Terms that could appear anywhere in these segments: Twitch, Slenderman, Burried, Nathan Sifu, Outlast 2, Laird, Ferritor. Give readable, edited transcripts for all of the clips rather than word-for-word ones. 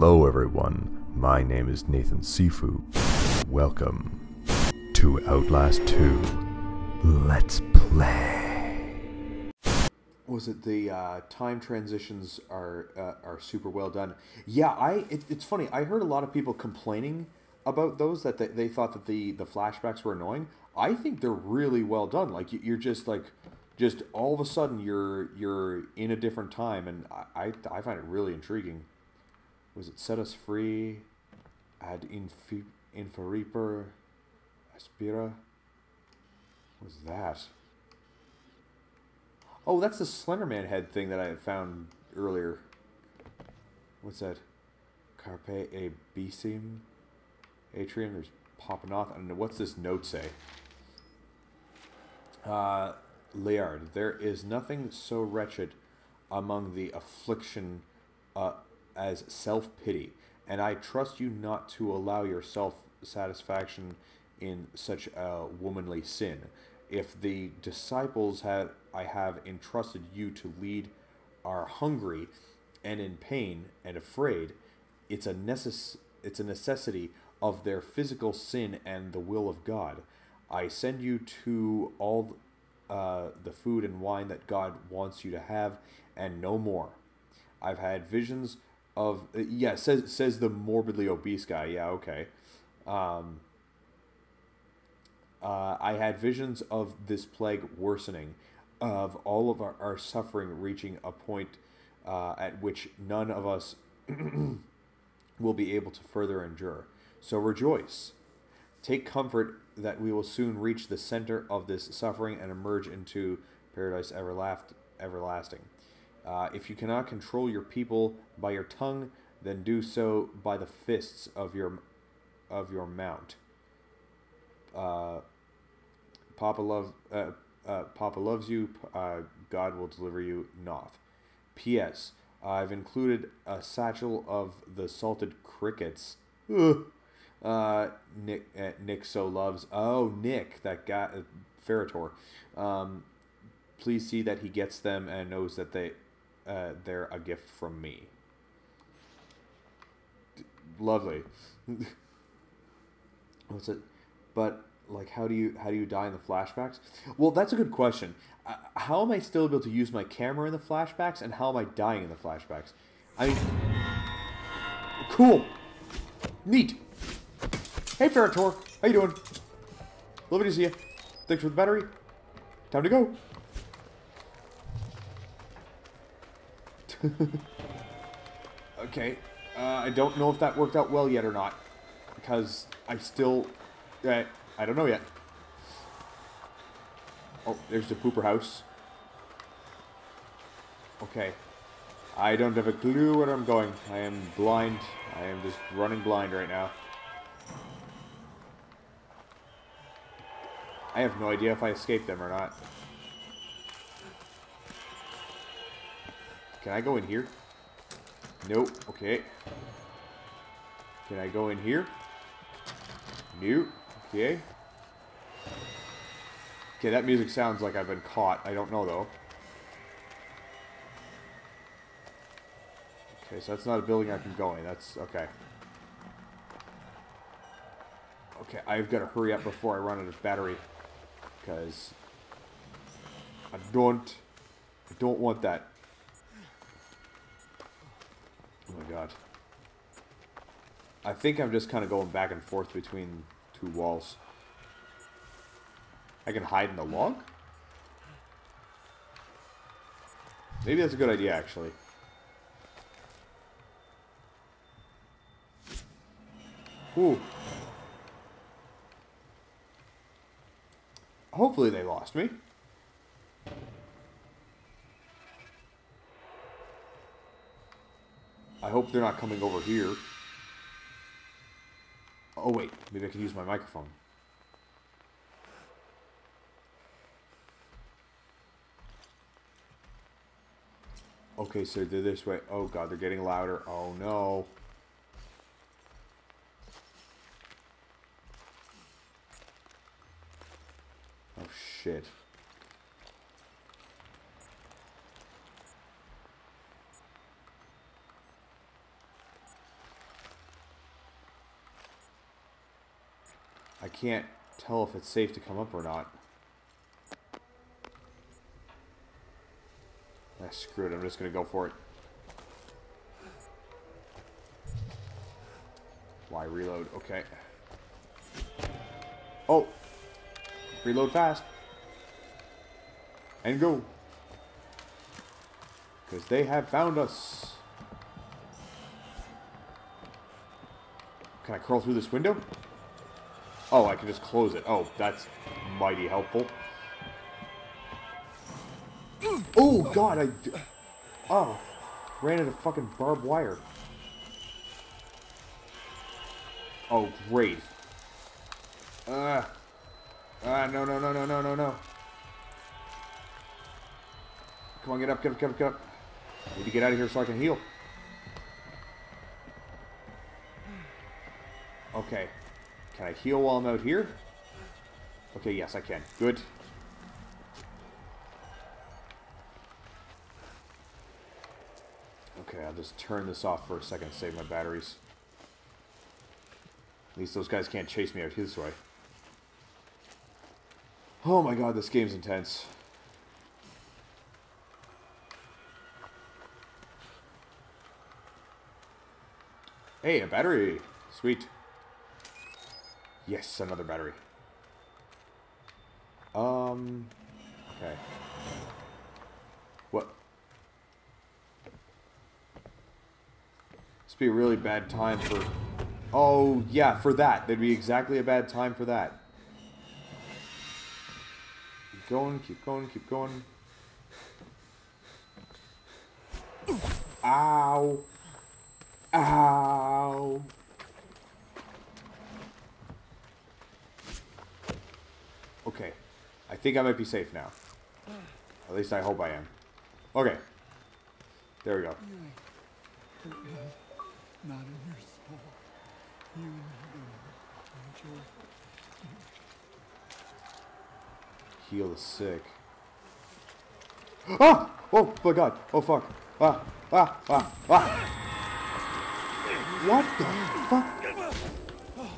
Hello everyone, my name is Nathan Sifu. Welcome to Outlast 2. Let's play. Was it the time transitions are super well done? Yeah, it's funny. I heard a lot of people complaining about those, that they thought that the flashbacks were annoying. I think they're really well done. Like you're just like, just all of a sudden you're in a different time, and I find it really intriguing. Was it set us free? Ad inferiper aspira. What's that? Oh, that's the Slenderman head thing that I found earlier. What's that? Carpe abicim atrium. There's Papanoth. And what's this note say? Laird, there is nothing so wretched among the affliction as self-pity, and I trust you not to allow your self-satisfaction in such a womanly sin. If the disciples I have entrusted you to lead are hungry and in pain and afraid, it's a necessity of their physical sin and the will of God. I send you to all the food and wine that God wants you to have, and no more. I've had visions of yeah, says the morbidly obese guy. Yeah, okay. I had visions of this plague worsening, of all of our suffering reaching a point at which none of us will be able to further endure. So rejoice. Take comfort that we will soon reach the center of this suffering and emerge into paradise everlasting. If you cannot control your people by your tongue, then do so by the fists of your mount. Papa loves you. God will deliver you. Noth. P.S. I've included a satchel of the salted crickets. Ugh. Nick so loves. Oh, Nick, that guy, Ferritor. Please see that he gets them and knows that they're a gift from me. Lovely. What's it? But like, how do you die in the flashbacks? Well, that's a good question. How am I still able to use my camera in the flashbacks, and how am I dying in the flashbacks? I mean, cool, neat. Hey Ferritor, how you doing? Lovely to see you. Thanks for the battery. Time to go. Okay, I don't know if that worked out well yet or not, because I still, I don't know yet. Oh, there's the pooper house. Okay, I don't have a clue where I'm going. I am blind. I am just running blind right now. I have no idea if I escaped them or not. Can I go in here? Nope. Okay. Can I go in here? Nope. Okay. Okay, that music sounds like I've been caught. I don't know, though. Okay, so that's not a building I can go in. That's... okay. Okay, I've got to hurry up before I run out of battery. Because I don't want that. Oh my god. I think I'm just kind of going back and forth between two walls. I can hide in the log? Maybe that's a good idea, actually. Ooh. Hopefully they lost me. I hope they're not coming over here. Oh wait, maybe I can use my microphone. Okay, so they're this way. Oh god, they're getting louder. Oh no. Oh shit. can't tell if it's safe to come up or not. Ah, screw it. I'm just going to go for it. Why reload? Okay. Oh! Reload fast. And go. Because they have found us. Can I crawl through this window? Oh, I can just close it. Oh, that's mighty helpful. Oh, God, oh, ran into fucking barbed wire. Oh, great. No, no, no, no, no, no, no. Come on, get up. I need to get out of here so I can heal. Okay. Can I heal while I'm out here? Okay, yes, I can. Good. Okay, I'll just turn this off for a second to save my batteries. At least those guys can't chase me out his way. Oh my god, this game's intense. Hey, a battery! Sweet. Yes, another battery. Okay. What? This would be a really bad time for... Oh, yeah, for that. That'd be exactly a bad time for that. Keep going, keep going, keep going. Ow! Ow! Okay. I think I might be safe now. At least I hope I am. Okay. There we go. Heal the sick. Ah! Oh my god. Oh fuck. Ah! Ah! Ah! Ah! What the fuck?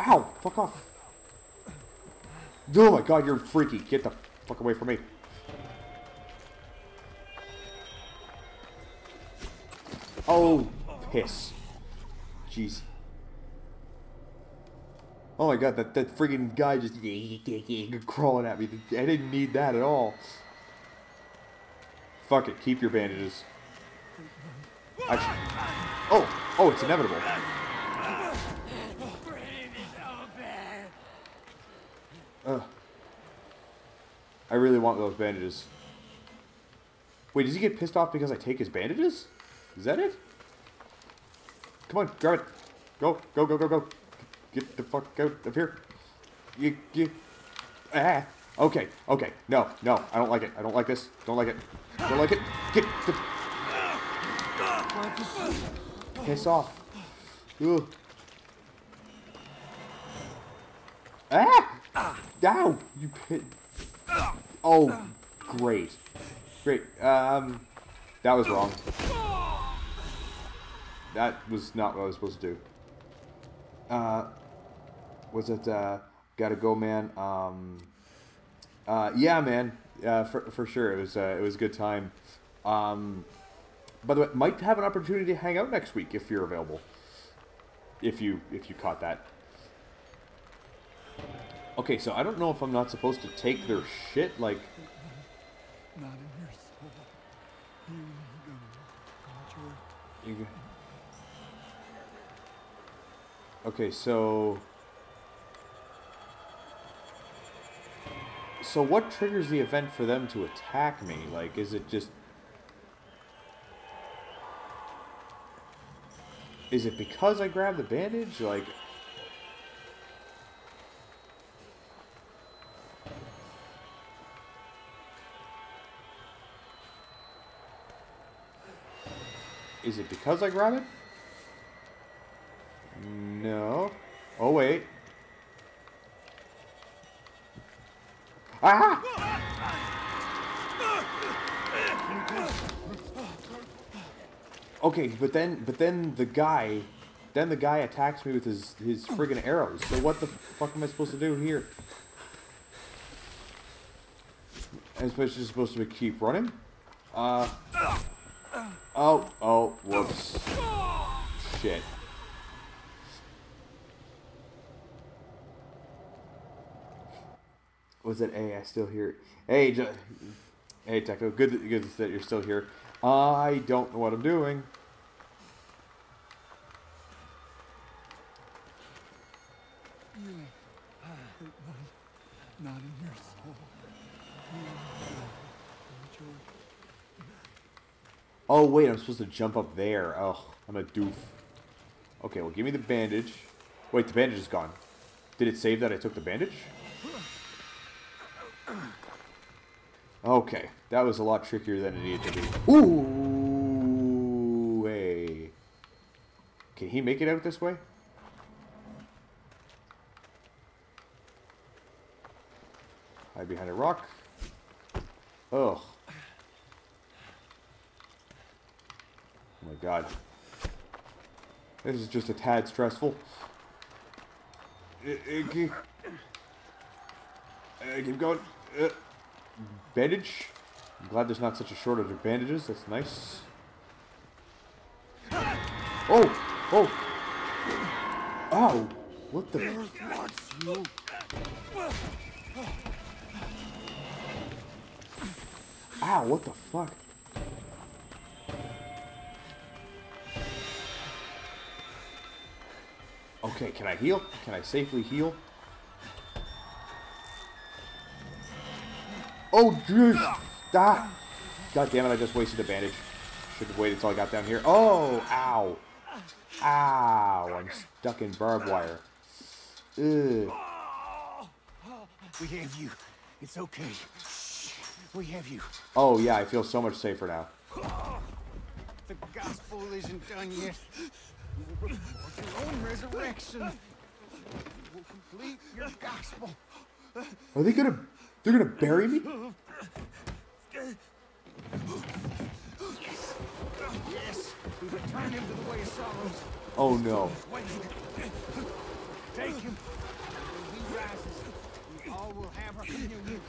Ow! Fuck off! Oh my god, you're freaky. Get the fuck away from me. Oh, piss. Jeez. Oh my god, that freaking guy just crawling at me. I didn't need that at all. Fuck it, keep your bandages. Actually, oh, it's inevitable. I really want those bandages. Wait, does he get pissed off because I take his bandages? Is that it? Come on, grab it. Go. Get the fuck out of here. Ah. Okay. No, I don't like it. I don't like this. Don't like it. Get the... Piss off. Ugh. Ah! Ow! You pit. Oh, great. That was wrong. That was not what I was supposed to do. Was it, gotta go, man? Yeah, man. For sure. It was a good time. By the way, might have an opportunity to hang out next week if you're available. If you caught that. Okay, so I don't know if I'm not supposed to take their shit, like... Okay, so... So what triggers the event for them to attack me? Like, is it just... Is it because I grabbed the bandage? Like... Is it because I grab it? No. Oh, wait. Ah! Okay, but then the guy Then the guy attacks me with his friggin' arrows. So what the fuck am I supposed to do here? I'm just supposed to keep running? Oh, whoops. Shit. Was it A? I still hear it. Hey, hey, Taco. Good that you're still here. I don't know what I'm doing. You hate one, not in your soul. Oh wait, I'm supposed to jump up there. Oh, I'm a doof. Okay, well, give me the bandage. Wait, the bandage is gone. Did it save that I took the bandage? Okay, that was a lot trickier than it needed to be. Ooh, hey. Can he make it out this way? Hide behind a rock. Oh. Oh my god. This is just a tad stressful. Keep going. Bandage? I'm glad there's not such a shortage of bandages. That's nice. Oh! Oh! Ow! What the? Ow! What the fuck? Okay, can I heal? Can I safely heal? Oh, dude! Ah. God damn it, I just wasted a bandage. Should have waited until I got down here. Oh, ow. Ow, I'm stuck in barbed wire. Ugh. We have you. It's okay. We have you. Oh, yeah, I feel so much safer now. The gospel isn't done yet. You will report your own resurrection. You will complete your gospel. Are they gonna... They're gonna bury me? Yes. Yes. We return him to the way of sorrows. Oh no. Take him. When he rises, we all will have our communion.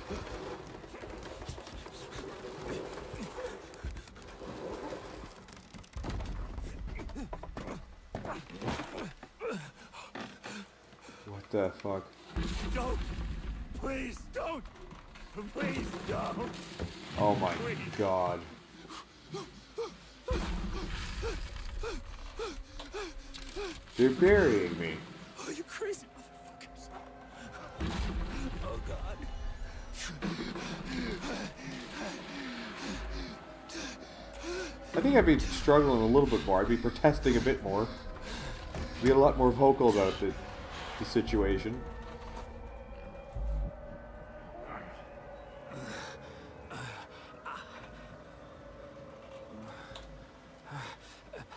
What the fuck? Don't. Please don't. Please don't. Oh my god. They're burying me. Oh, you crazy motherfuckers. Oh god. I think I'd be struggling a little bit more. I'd be protesting a bit more. I'd be a lot more vocal about the situation.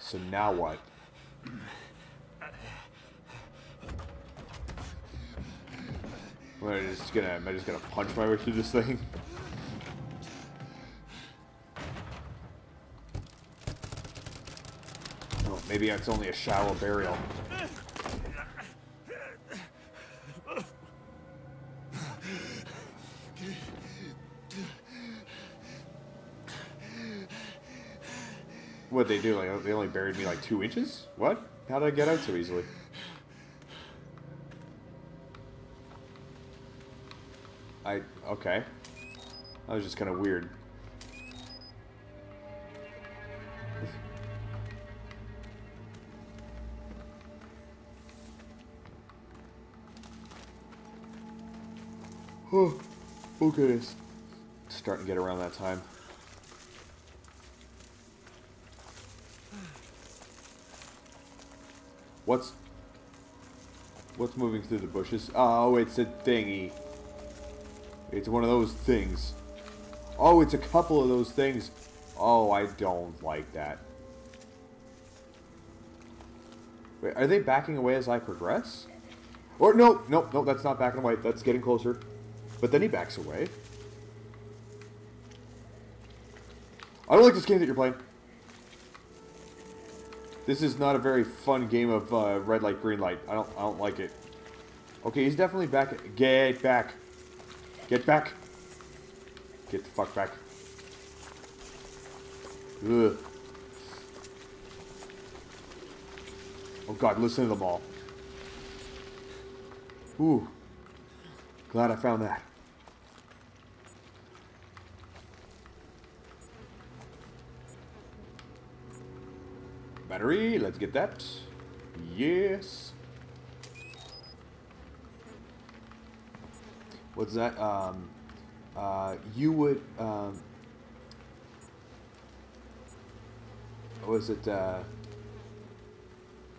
So now what? Am I just gonna punch my way through this thing? Oh, maybe it's only a shallow burial. What'd they do? Like, they only buried me like 2 inches? What? How did I get out so easily? Okay. That was just kind of weird. Oh, okay. Starting to get around that time. What's moving through the bushes? Oh, it's a thingy. It's one of those things. Oh, it's a couple of those things. Oh, I don't like that. Wait, are they backing away as I progress? Or no, that's not backing away. That's getting closer. But then he backs away. I don't like this game that you're playing. This is not a very fun game of red light, green light. I don't like it. Okay, he's definitely back. Get back. Get back. Get the fuck back. Ugh. Oh god, listen to them all. Ooh. Glad I found that. Battery, let's get that. Yes. What's that? You would, what is it,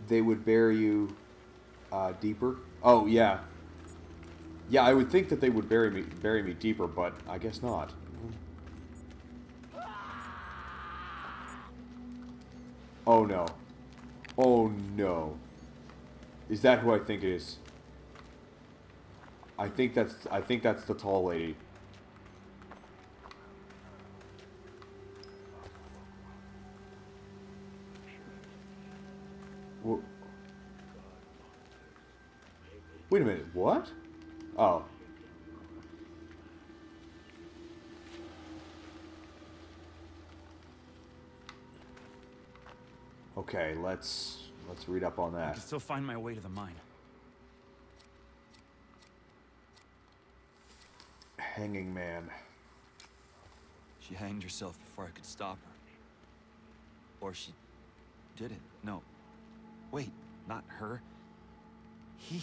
they would bury you, deeper? Oh, yeah. Yeah, I would think that they would bury me deeper, but I guess not. Oh no. Oh no. Is that who I think it is? I think that's the tall lady. Whoa. Wait a minute, what? Oh. Okay, let's read up on that. I can still find my way to the mine. Hanging man. She hanged herself before I could stop her. Or she didn't. No. Wait, not her. He.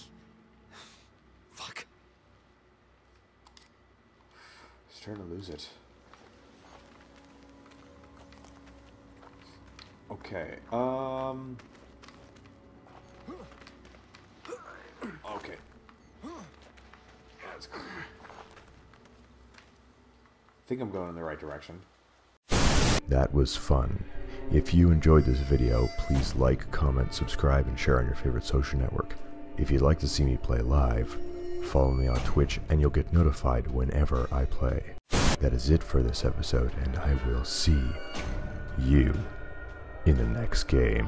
Fuck. He's trying to lose it. Okay, okay. That's cool. I think I'm going in the right direction. That was fun. If you enjoyed this video, please like, comment, subscribe, and share on your favorite social network. If you'd like to see me play live, follow me on Twitch and you'll get notified whenever I play. That is it for this episode, and I will see you in the next game.